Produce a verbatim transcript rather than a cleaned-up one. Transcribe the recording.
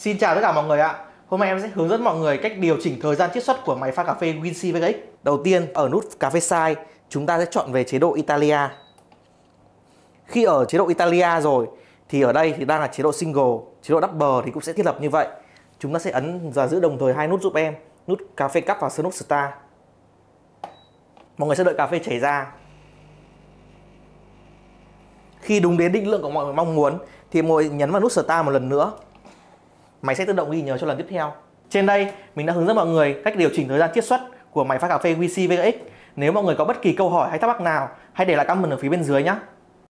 Xin chào tất cả mọi người ạ. Hôm nay em sẽ hướng dẫn mọi người cách điều chỉnh thời gian chiết xuất của máy pha cà phê Winci VegaX. Đầu tiên, ở nút cà phê size, chúng ta sẽ chọn về chế độ Italia. Khi ở chế độ Italia rồi thì ở đây thì đang là chế độ single, chế độ double thì cũng sẽ thiết lập như vậy. Chúng ta sẽ ấn và giữ đồng thời hai nút giúp em, nút cà phê cup và nút star. Mọi người sẽ đợi cà phê chảy ra. Khi đúng đến định lượng của mọi người mong muốn thì mọi người nhấn vào nút start một lần nữa. Máy sẽ tự động ghi nhớ cho lần tiếp theo. Trên đây mình đã hướng dẫn mọi người cách điều chỉnh thời gian chiết xuất của máy pha cà phê Winci VegaX. Nếu mọi người có bất kỳ câu hỏi hay thắc mắc nào, hãy để lại comment ở phía bên dưới nhé.